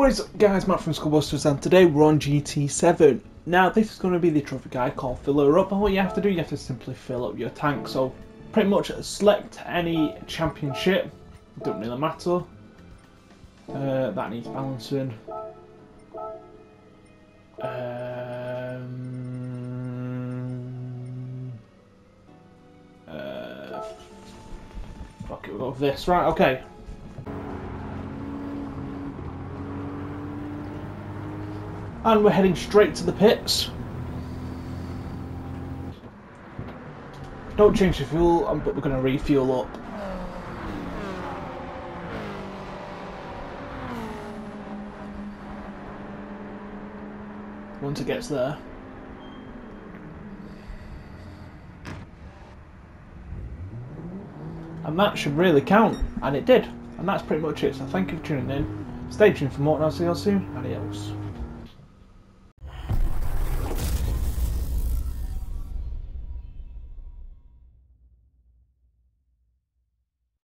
What is up guys, Matt from Skullbusters, and today we're on GT7. Now this is going to be the trophy guide called Filler Up, and what you have to do, you have to simply fill up your tank. So pretty much select any championship, it doesn't really matter, that needs balancing. Fuck it, we'll go with this. Right, okay. And we're heading straight to the pits. Don't change the fuel, but we're going to refuel up. Once it gets there. And that should really count. And it did. And that's pretty much it. So thank you for tuning in. Stay tuned for more and I'll see you all soon. Adios.